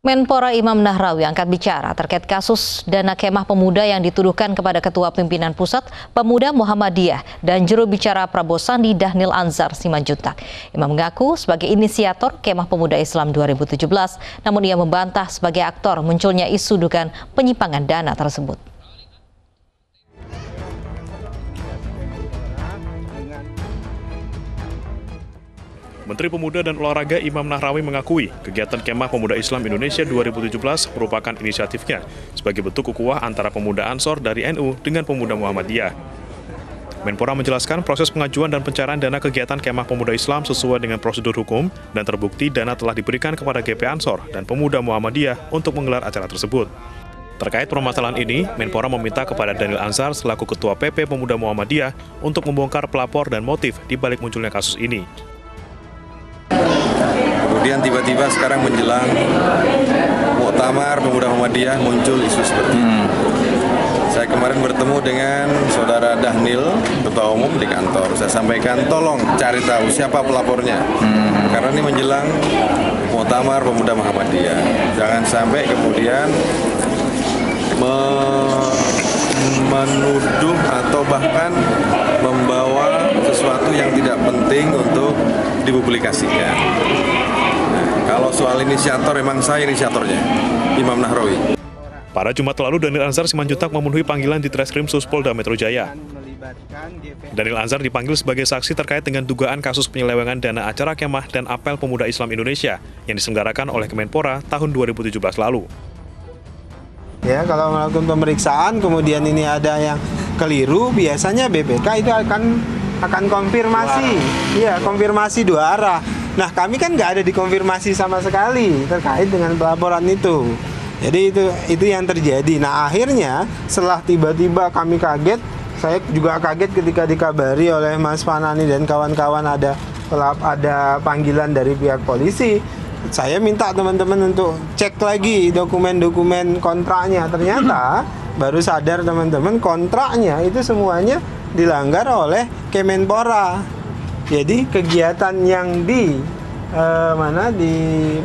Menpora Imam Nahrawi angkat bicara terkait kasus dana Kemah Pemuda yang dituduhkan kepada Ketua Pimpinan Pusat Pemuda Muhammadiyah dan juru bicara Prabowo Sandi Dahnil Anzar Simanjuntak. Imam mengaku sebagai inisiator Kemah Pemuda Islam 2017, namun ia membantah sebagai aktor munculnya isu dugaan penyimpangan dana tersebut. Menteri Pemuda dan Olahraga Imam Nahrawi mengakui kegiatan Kemah Pemuda Islam Indonesia 2017 merupakan inisiatifnya sebagai bentuk ukuah antara pemuda Ansor dari NU dengan pemuda Muhammadiyah. Menpora menjelaskan proses pengajuan dan pencairan dana kegiatan Kemah Pemuda Islam sesuai dengan prosedur hukum dan terbukti dana telah diberikan kepada GP Ansor dan pemuda Muhammadiyah untuk menggelar acara tersebut. Terkait permasalahan ini, Menpora meminta kepada Dahnil Anzar selaku Ketua PP Pemuda Muhammadiyah untuk membongkar pelapor dan motif di balik munculnya kasus ini. Kemudian tiba-tiba sekarang menjelang Muktamar Pemuda Muhammadiyah muncul isu seperti ini. Saya kemarin bertemu dengan saudara Dahnil, Ketua Umum di kantor. Saya sampaikan tolong cari tahu siapa pelapornya. Karena ini menjelang Muktamar Pemuda Muhammadiyah. Jangan sampai kemudian menuduh atau bahkan membawa sesuatu yang tidak penting untuk dipublikasikan. Kalau soal inisiator, memang saya inisiatornya, Imam Nahrawi. Pada Jumat lalu, Dahnil Anzar Simanjuntak memenuhi panggilan di Treskrim Suspolda Metro Jaya. Dahnil Anzar dipanggil sebagai saksi terkait dengan dugaan kasus penyelewengan dana acara Kemah dan Apel Pemuda Islam Indonesia yang diselenggarakan oleh Kemenpora tahun 2017 lalu. Ya, kalau melakukan pemeriksaan, kemudian ini ada yang keliru, biasanya BPK itu akan konfirmasi. Iya, konfirmasi dua arah. Nah, kami kan nggak ada dikonfirmasi sama sekali terkait dengan pelaporan itu. Jadi itu yang terjadi. Nah, akhirnya setelah tiba-tiba kami kaget, saya juga kaget ketika dikabari oleh Mas Fanani dan kawan-kawan ada panggilan dari pihak polisi. Saya minta teman-teman untuk cek lagi dokumen-dokumen kontraknya. Ternyata baru sadar teman-teman, kontraknya itu semuanya dilanggar oleh Kemenpora. Jadi kegiatan yang di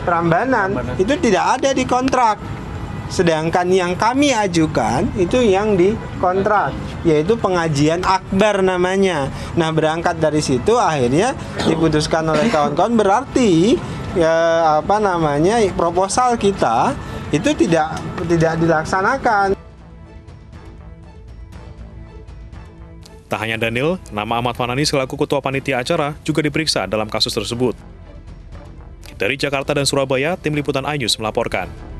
Prambanan itu tidak ada di kontrak, sedangkan yang kami ajukan itu yang di kontrak, yaitu pengajian akbar namanya. Nah, berangkat dari situ akhirnya diputuskan oleh kawan-kawan, berarti ya, proposal kita itu tidak dilaksanakan. Tak hanya Dahnil, nama Ahmad Fanani selaku ketua panitia acara juga diperiksa dalam kasus tersebut. Dari Jakarta dan Surabaya, tim liputan iNews melaporkan.